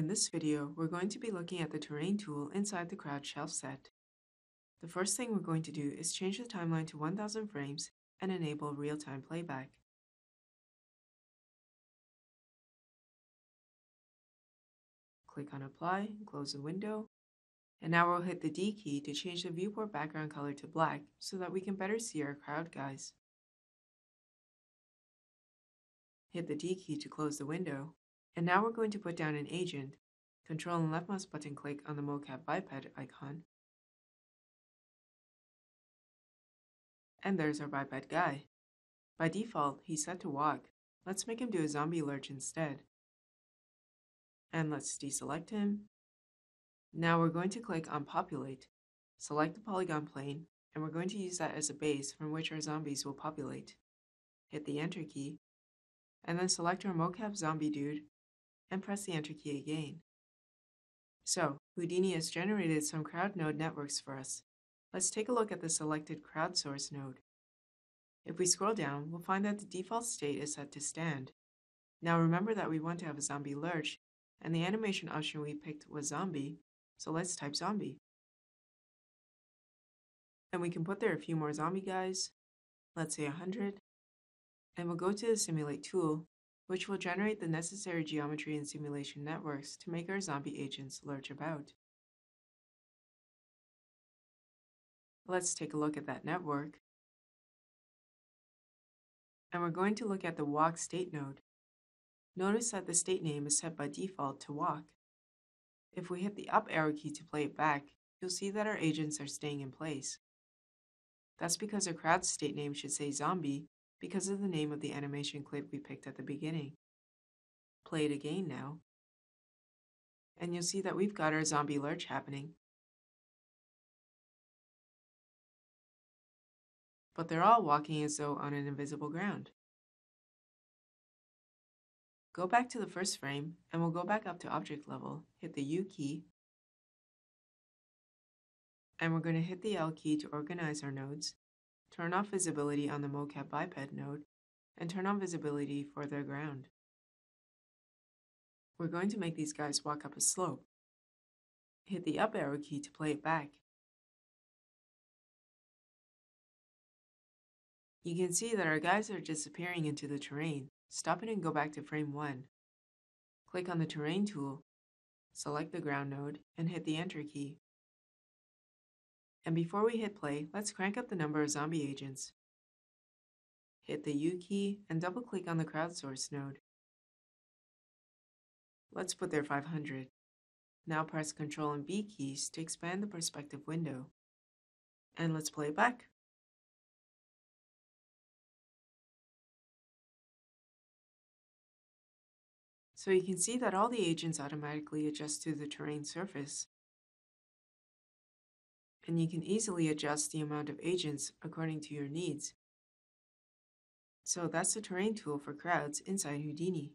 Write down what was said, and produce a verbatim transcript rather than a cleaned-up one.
In this video, we're going to be looking at the terrain tool inside the crowd shelf set. The first thing we're going to do is change the timeline to one thousand frames and enable real-time playback. Click on Apply, close the window, and now we'll hit the D key to change the viewport background color to black so that we can better see our crowd guys. Hit the D key to close the window. And now we're going to put down an agent. Control and left mouse button click on the mocap biped icon. And there's our biped guy. By default, he's set to walk. Let's make him do a zombie lurch instead. And let's deselect him. Now we're going to click on Populate. Select the polygon plane, and we're going to use that as a base from which our zombies will populate. Hit the Enter key, and then select our mocap zombie dude, and press the Enter key again. So, Houdini has generated some crowd node networks for us. Let's take a look at the selected crowdsource node. If we scroll down, we'll find that the default state is set to stand. Now remember that we want to have a zombie lurch, and the animation option we picked was zombie, so let's type zombie. And we can put there a few more zombie guys, let's say one hundred, and we'll go to the Simulate tool, which will generate the necessary geometry and simulation networks to make our zombie agents lurch about. Let's take a look at that network. And we're going to look at the Walk State node. Notice that the state name is set by default to Walk. If we hit the up arrow key to play it back, you'll see that our agents are staying in place. That's because our crowd state name should say Zombie, because of the name of the animation clip we picked at the beginning. Play it again now, and you'll see that we've got our zombie lurch happening. But they're all walking as though on an invisible ground. Go back to the first frame, and we'll go back up to object level, hit the U key, and we're going to hit the L key to organize our nodes. Turn off visibility on the mocap biped node, and turn on visibility for the ground. We're going to make these guys walk up a slope. Hit the up arrow key to play it back. You can see that our guys are disappearing into the terrain. Stop it and go back to frame one. Click on the terrain tool, select the ground node, and hit the Enter key. And before we hit play, let's crank up the number of zombie agents. Hit the U key and double-click on the crowdsource node. Let's put there five hundred. Now press Ctrl and B keys to expand the perspective window. And let's play it back. So you can see that all the agents automatically adjust to the terrain surface. And you can easily adjust the amount of agents according to your needs. So that's the terrain tool for crowds inside Houdini.